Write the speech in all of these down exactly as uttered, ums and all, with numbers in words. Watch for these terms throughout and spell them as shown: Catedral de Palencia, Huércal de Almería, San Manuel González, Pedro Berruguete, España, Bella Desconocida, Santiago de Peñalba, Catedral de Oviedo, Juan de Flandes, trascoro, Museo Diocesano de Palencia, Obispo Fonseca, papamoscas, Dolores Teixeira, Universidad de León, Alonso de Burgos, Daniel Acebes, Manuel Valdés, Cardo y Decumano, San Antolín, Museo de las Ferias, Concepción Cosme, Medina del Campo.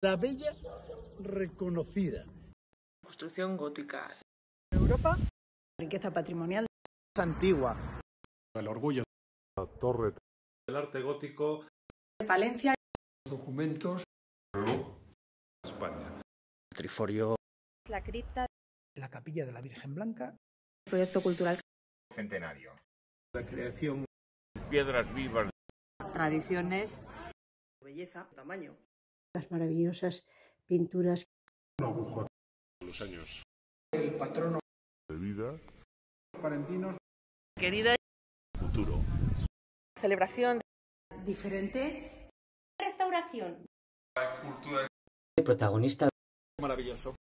La Bella Reconocida. Construcción gótica. Europa. Riqueza patrimonial. Antigua. El orgullo. La torre. El arte gótico. De Palencia. Documentos. Luz. España. Triforio. La cripta. La Capilla de la Virgen Blanca. Proyecto cultural. Centenario. La creación. Piedras vivas. Tradiciones. Belleza. Tamaño. Las maravillosas pinturas. Una aguja. Los años. El patrono. De vida. Los palentinos. Querida. Futuro. Celebración. Diferente. Restauración. La escultura. El protagonista. Maravilloso.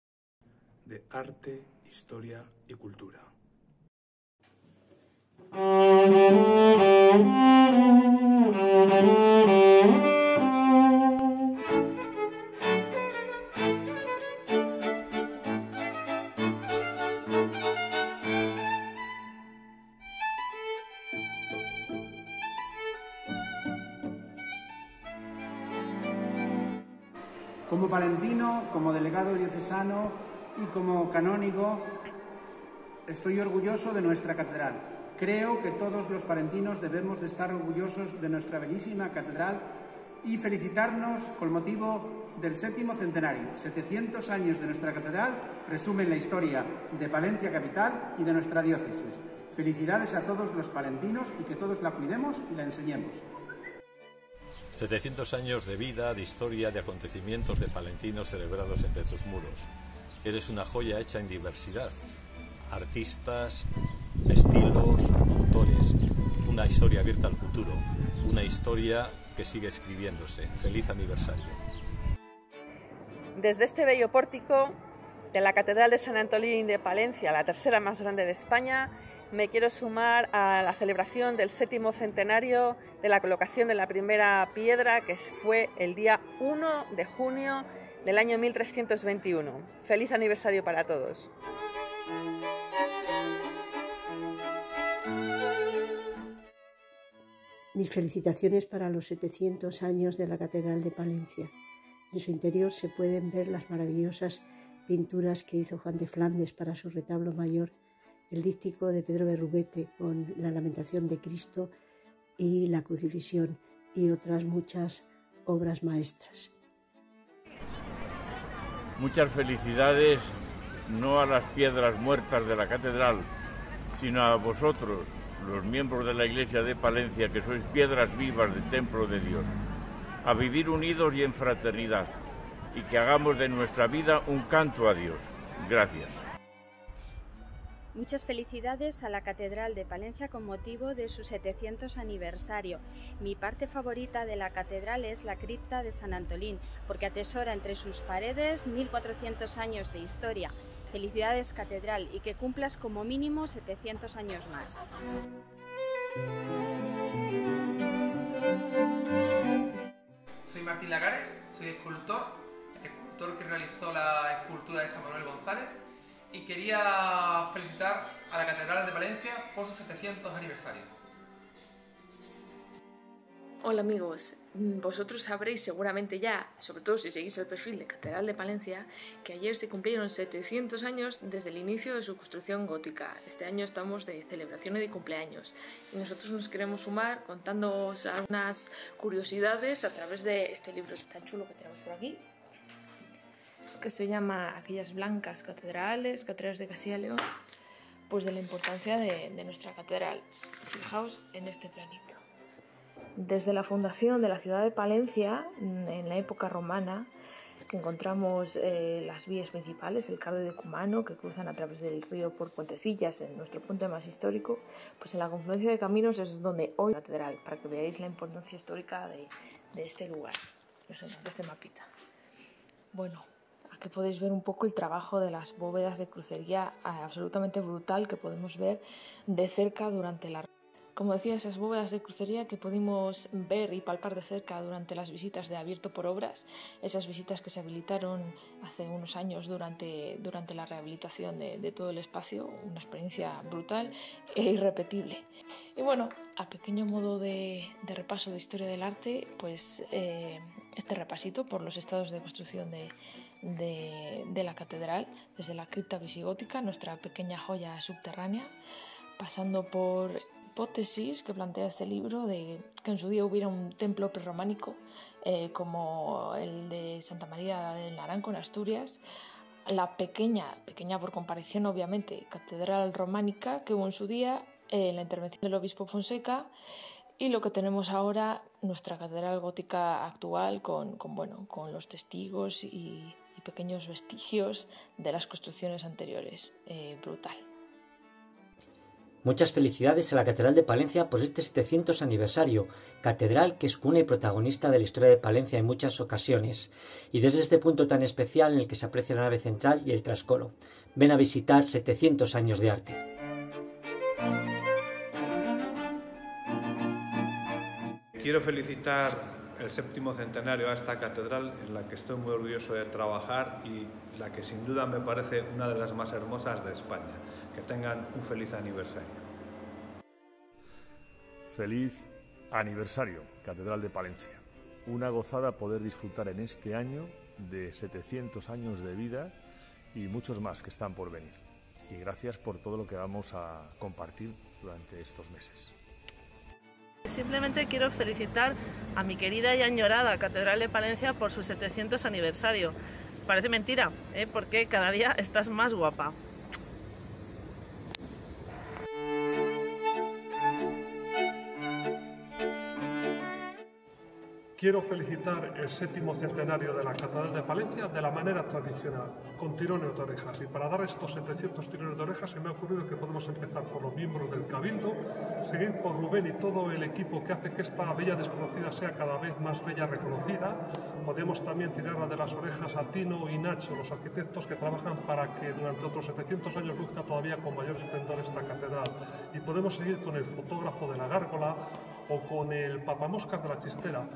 De arte, historia y cultura. Como palentino, como delegado diocesano y como canónigo, estoy orgulloso de nuestra catedral. Creo que todos los palentinos debemos de estar orgullosos de nuestra bellísima catedral y felicitarnos con motivo del séptimo centenario. setecientos años de nuestra catedral resumen la historia de Palencia capital y de nuestra diócesis. Felicidades a todos los palentinos y que todos la cuidemos y la enseñemos. setecientos años de vida, de historia, de acontecimientos de palentinos celebrados entre tus muros. Eres una joya hecha en diversidad. Artistas, estilos, autores. Una historia abierta al futuro. Una historia que sigue escribiéndose. Feliz aniversario. Desde este bello pórtico de la Catedral de San Antolín de Palencia, la tercera más grande de España, me quiero sumar a la celebración del séptimo centenario de la colocación de la primera piedra, que fue el día uno de junio del año mil trescientos veintiuno. Feliz aniversario para todos. Mis felicitaciones para los setecientos años de la Catedral de Palencia. En su interior se pueden ver las maravillosas pinturas que hizo Juan de Flandes para su retablo mayor, el díptico de Pedro Berruguete con la Lamentación de Cristo y la Crucifixión, y otras muchas obras maestras. Muchas felicidades, no a las piedras muertas de la catedral, sino a vosotros, los miembros de la Iglesia de Palencia, que sois piedras vivas del templo de Dios, a vivir unidos y en fraternidad, y que hagamos de nuestra vida un canto a Dios. Gracias. Muchas felicidades a la Catedral de Palencia con motivo de su setecientos aniversario. Mi parte favorita de la catedral es la cripta de San Antolín, porque atesora entre sus paredes mil cuatrocientos años de historia. Felicidades, catedral, y que cumplas como mínimo setecientos años más. Soy Martín Lagares, soy escultor, escultor que realizó la escultura de San Manuel González. Y quería felicitar a la Catedral de Palencia por su setecientos aniversario. Hola amigos, vosotros sabréis seguramente ya, sobre todo si seguís el perfil de Catedral de Palencia, que ayer se cumplieron setecientos años desde el inicio de su construcción gótica. Este año estamos de celebración y de cumpleaños y nosotros nos queremos sumar contándoos algunas curiosidades a través de este libro tan chulo que tenemos por aquí, que se llama Aquellas blancas catedrales, catedrales de Castilla y León, pues de la importancia de, de nuestra catedral. Fijaos en este planito. Desde la fundación de la ciudad de Palencia, en la época romana, que encontramos eh, las vías principales, el Cardo y Decumano, que cruzan a través del río por Puentecillas, en nuestro punto más histórico, pues en la confluencia de caminos es donde hoy la catedral, para que veáis la importancia histórica de, de este lugar, de este mapita. Bueno, que podéis ver un poco el trabajo de las bóvedas de crucería absolutamente brutal que podemos ver de cerca durante la Como decía, esas bóvedas de crucería que pudimos ver y palpar de cerca durante las visitas de Abierto por Obras, esas visitas que se habilitaron hace unos años durante, durante la rehabilitación de, de todo el espacio, una experiencia brutal e irrepetible. Y bueno, a pequeño modo de, de repaso de historia del arte, pues eh, este repasito por los estados de construcción de, de, de la catedral, desde la cripta visigótica, nuestra pequeña joya subterránea, pasando por hipótesis que plantea este libro de que en su día hubiera un templo prerrománico eh, como el de Santa María del Naranco en Asturias, la pequeña, pequeña por comparación obviamente, catedral románica que hubo en su día, eh, la intervención del obispo Fonseca, y lo que tenemos ahora, nuestra catedral gótica actual con, con, bueno, con los testigos y, y pequeños vestigios de las construcciones anteriores. Eh, brutal. Muchas felicidades a la Catedral de Palencia por este setecientos aniversario, catedral que es cuna y protagonista de la historia de Palencia en muchas ocasiones, y desde este punto tan especial en el que se aprecia la nave central y el trascoro. Ven a visitar setecientos años de arte. Quiero felicitar el séptimo centenario a esta catedral en la que estoy muy orgulloso de trabajar y la que sin duda me parece una de las más hermosas de España. Que tengan un feliz aniversario. Feliz aniversario, Catedral de Palencia. Una gozada poder disfrutar en este año de setecientos años de vida y muchos más que están por venir. Y gracias por todo lo que vamos a compartir durante estos meses. Simplemente quiero felicitar a mi querida y añorada Catedral de Palencia por su setecientos aniversario. Parece mentira, ¿eh? Porque cada día estás más guapa. Quiero felicitar el séptimo centenario de la Catedral de Palencia de la manera tradicional, con tirones de orejas. Y para dar estos setecientos tirones de orejas se me ha ocurrido que podemos empezar por los miembros del Cabildo, seguir por Rubén y todo el equipo que hace que esta Bella Desconocida sea cada vez más bella reconocida. Podemos también tirarla de las orejas a Tino y Nacho, los arquitectos que trabajan para que durante otros setecientos años luzca todavía con mayor esplendor esta catedral. Y podemos seguir con el fotógrafo de la gárgola o con el papamoscas de la chistera,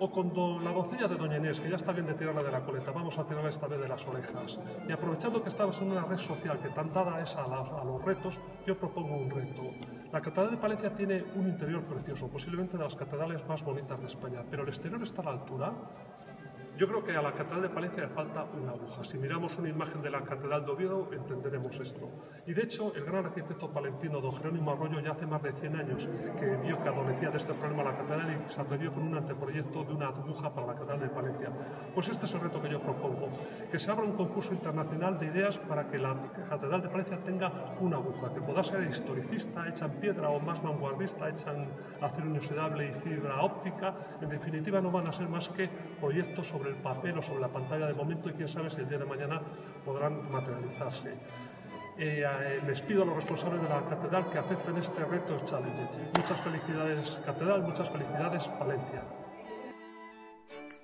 o con do, la doncella de Doña Inés, que ya está bien de tirarla de la coleta, vamos a tirarla esta vez de las orejas. Y aprovechando que estamos en una red social que tan dada es a, la, a los retos, yo propongo un reto. La Catedral de Palencia tiene un interior precioso, posiblemente de las catedrales más bonitas de España, pero el exterior está a la altura. Yo creo que a la Catedral de Palencia le falta una aguja. Si miramos una imagen de la Catedral de Oviedo, entenderemos esto. Y de hecho, el gran arquitecto palentino don Jerónimo Arroyo ya hace más de cien años que vio que adolecía de este problema la Catedral y se atrevió con un anteproyecto de una aguja para la Catedral de Palencia. Pues este es el reto que yo propongo, que se abra un concurso internacional de ideas para que la Catedral de Palencia tenga una aguja, que pueda ser historicista, hecha en piedra o más vanguardista, hecha en acero inoxidable y fibra óptica. En definitiva, no van a ser más que proyectos sobre el papel o sobre la pantalla de momento y quién sabe si el día de mañana podrán materializarse. Eh, eh, les pido a los responsables de la catedral que acepten este reto challenge. Muchas felicidades, catedral, muchas felicidades, Palencia.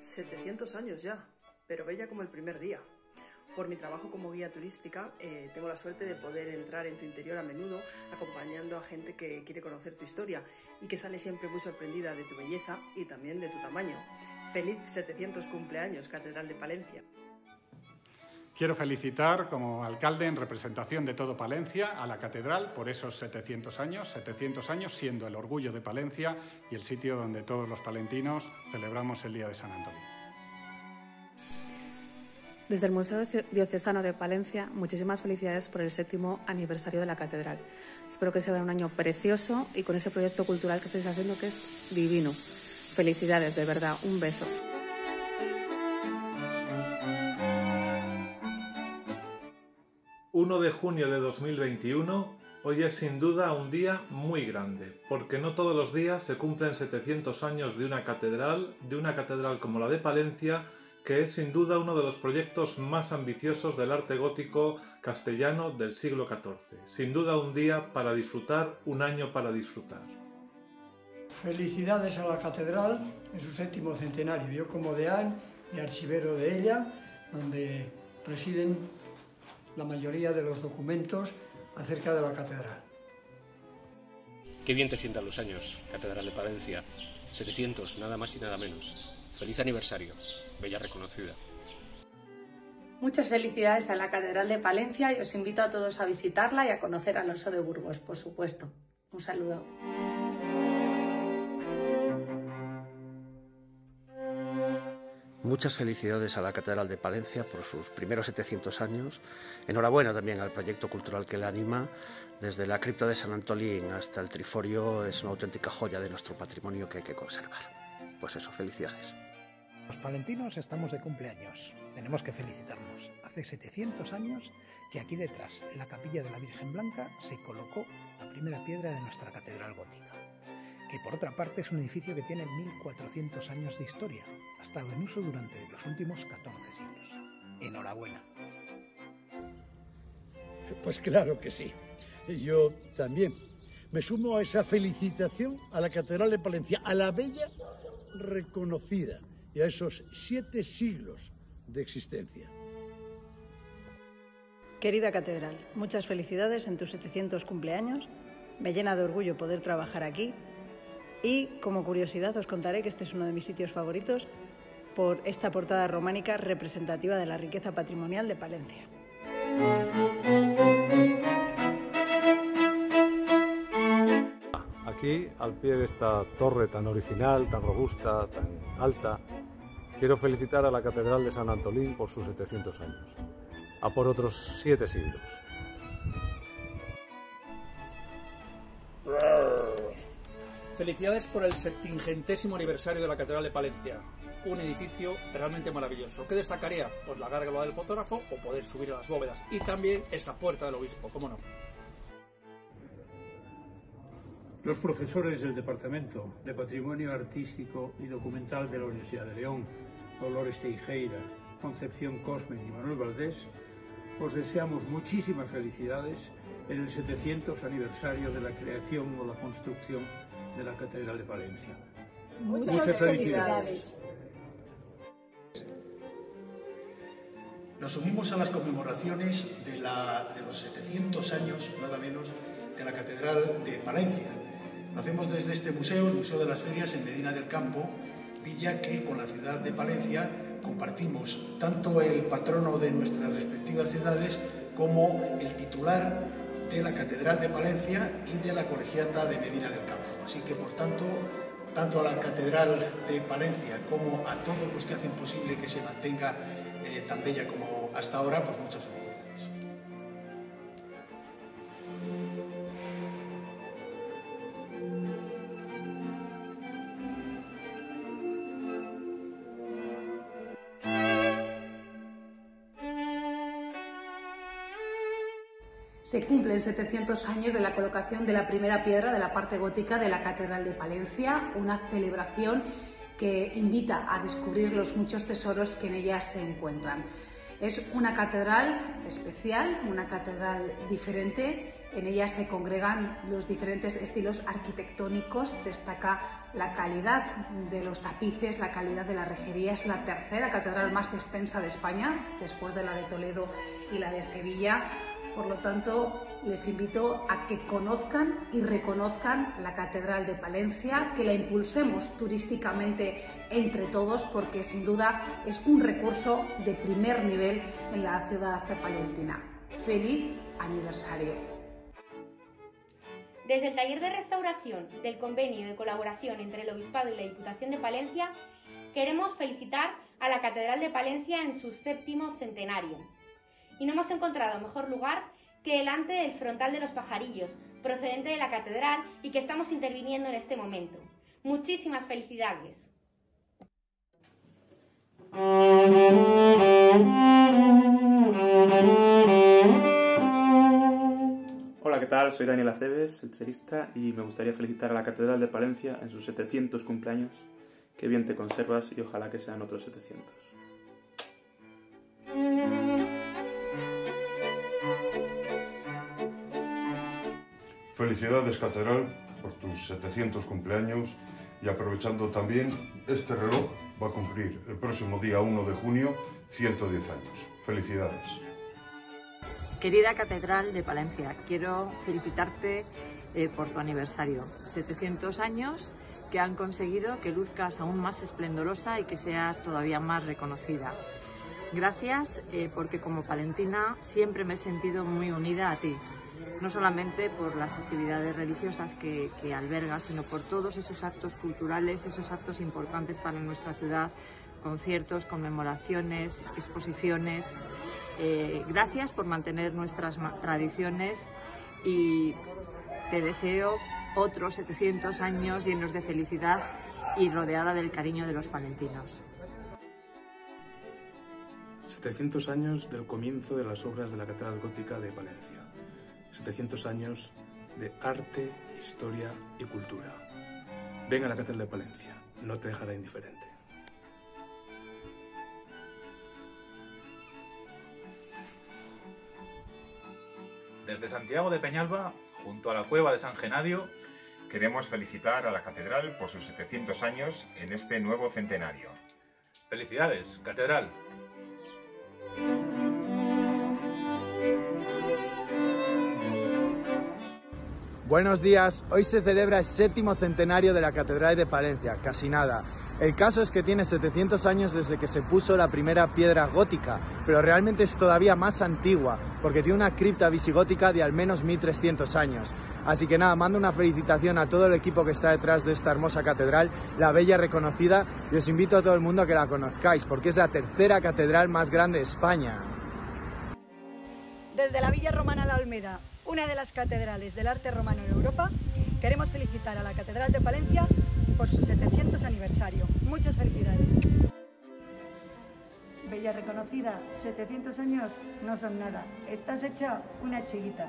setecientos años ya, pero bella como el primer día. Por mi trabajo como guía turística eh, tengo la suerte de poder entrar en tu interior a menudo acompañando a gente que quiere conocer tu historia y que sale siempre muy sorprendida de tu belleza y también de tu tamaño. ¡Feliz setecientos cumpleaños, Catedral de Palencia! Quiero felicitar como alcalde en representación de todo Palencia a la Catedral por esos setecientos años, setecientos años siendo el orgullo de Palencia y el sitio donde todos los palentinos celebramos el Día de San Antolín. Desde el Museo Diocesano de Palencia, muchísimas felicidades por el séptimo aniversario de la Catedral. Espero que sea un año precioso y con ese proyecto cultural que estáis haciendo que es divino. Felicidades, de verdad, un beso. uno de junio de dos mil veintiuno, hoy es sin duda un día muy grande, porque no todos los días se cumplen setecientos años de una catedral, de una catedral como la de Palencia, que es sin duda uno de los proyectos más ambiciosos del arte gótico castellano del siglo catorce. Sin duda un día para disfrutar, un año para disfrutar. Felicidades a la Catedral en su séptimo centenario. Yo como deán y archivero de ella, donde residen la mayoría de los documentos acerca de la Catedral. Qué bien te sientan los años, Catedral de Palencia. setecientos, nada más y nada menos. Feliz aniversario, Bella Reconocida. Muchas felicidades a la Catedral de Palencia y os invito a todos a visitarla y a conocer a Alonso de Burgos, por supuesto. Un saludo. Muchas felicidades a la Catedral de Palencia por sus primeros setecientos años. Enhorabuena también al proyecto cultural que la anima. Desde la cripta de San Antolín hasta el Triforio es una auténtica joya de nuestro patrimonio que hay que conservar. Pues eso, felicidades. Los palentinos estamos de cumpleaños. Tenemos que felicitarnos. Hace setecientos años que aquí detrás, en la Capilla de la Virgen Blanca, se colocó la primera piedra de nuestra catedral gótica, que por otra parte es un edificio que tiene mil cuatrocientos años de historia, ha estado en uso durante los últimos catorce siglos. ¡Enhorabuena! Pues claro que sí. Yo también me sumo a esa felicitación a la Catedral de Palencia, a la Bella Reconocida y a esos siete siglos de existencia. Querida Catedral, muchas felicidades en tus setecientos cumpleaños. Me llena de orgullo poder trabajar aquí. Y, como curiosidad, os contaré que este es uno de mis sitios favoritos por esta portada románica representativa de la riqueza patrimonial de Palencia. Aquí, al pie de esta torre tan original, tan robusta, tan alta, quiero felicitar a la Catedral de San Antolín por sus setecientos años. A por otros siete siglos. Felicidades por el septingentésimo aniversario de la Catedral de Palencia, un edificio realmente maravilloso. ¿Qué destacaría? Pues la gárgola del fotógrafo o poder subir a las bóvedas y también esta puerta del obispo, ¿cómo no? Los profesores del Departamento de Patrimonio Artístico y Documental de la Universidad de León, Dolores Teixeira, Concepción Cosme y Manuel Valdés, os deseamos muchísimas felicidades en el setecientos aniversario de la creación o la construcción de la Catedral de Palencia. Muchas, Muchas felicidades. Nos unimos a las conmemoraciones de, la, de los setecientos años, nada menos, de la Catedral de Palencia. Lo hacemos desde este museo, el Museo de las Ferias en Medina del Campo, villa que con la ciudad de Palencia compartimos tanto el patrono de nuestras respectivas ciudades como el titular de la Catedral de Palencia y de la Colegiata de Medina del Campo. Así que, por tanto, tanto a la Catedral de Palencia como a todos los que hacen posible que se mantenga eh, tan bella como hasta ahora, pues muchas felicidades. Se cumplen setecientos años de la colocación de la primera piedra de la parte gótica de la Catedral de Palencia, una celebración que invita a descubrir los muchos tesoros que en ella se encuentran. Es una catedral especial, una catedral diferente, en ella se congregan los diferentes estilos arquitectónicos, destaca la calidad de los tapices, la calidad de la rejería, es la tercera catedral más extensa de España, después de la de Toledo y la de Sevilla. Por lo tanto, les invito a que conozcan y reconozcan la Catedral de Palencia, que la impulsemos turísticamente entre todos, porque sin duda es un recurso de primer nivel en la ciudad palentina. ¡Feliz aniversario! Desde el taller de restauración del convenio de colaboración entre el Obispado y la Diputación de Palencia, queremos felicitar a la Catedral de Palencia en su séptimo centenario. Y no hemos encontrado mejor lugar que delante del frontal de los pajarillos, procedente de la catedral y que estamos interviniendo en este momento. Muchísimas felicidades. Hola, ¿qué tal? Soy Daniel Acebes, el chelista, y me gustaría felicitar a la Catedral de Palencia en sus setecientos cumpleaños. Que bien te conservas y ojalá que sean otros setecientos. Felicidades, Catedral, por tus setecientos cumpleaños y aprovechando también, este reloj va a cumplir el próximo día uno de junio ciento diez años. Felicidades. Querida Catedral de Palencia, quiero felicitarte eh, por tu aniversario. setecientos años que han conseguido que luzcas aún más esplendorosa y que seas todavía más reconocida. Gracias eh, porque como palentina siempre me he sentido muy unida a ti, no solamente por las actividades religiosas que, que albergas, sino por todos esos actos culturales, esos actos importantes para nuestra ciudad, conciertos, conmemoraciones, exposiciones. Eh, gracias por mantener nuestras tradiciones y te deseo otros setecientos años llenos de felicidad y rodeada del cariño de los palentinos. setecientos años del comienzo de las obras de la Catedral Gótica de Palencia. setecientos años de arte, historia y cultura. Ven a la Catedral de Palencia, no te dejará indiferente. Desde Santiago de Peñalba, junto a la Cueva de San Genadio, queremos felicitar a la Catedral por sus setecientos años en este nuevo centenario. ¡Felicidades, Catedral! Buenos días, hoy se celebra el séptimo centenario de la Catedral de Palencia, casi nada. El caso es que tiene setecientos años desde que se puso la primera piedra gótica, pero realmente es todavía más antigua, porque tiene una cripta visigótica de al menos mil trescientos años. Así que nada, mando una felicitación a todo el equipo que está detrás de esta hermosa catedral, la Bella Reconocida, y os invito a todo el mundo a que la conozcáis, porque es la tercera catedral más grande de España. Desde la Villa Romana La Olmeda, una de las catedrales del arte romano en Europa, queremos felicitar a la Catedral de Palencia por su setecientos aniversario. Muchas felicidades. Bella Reconocida, setecientos años no son nada. Estás hecha una chiquita.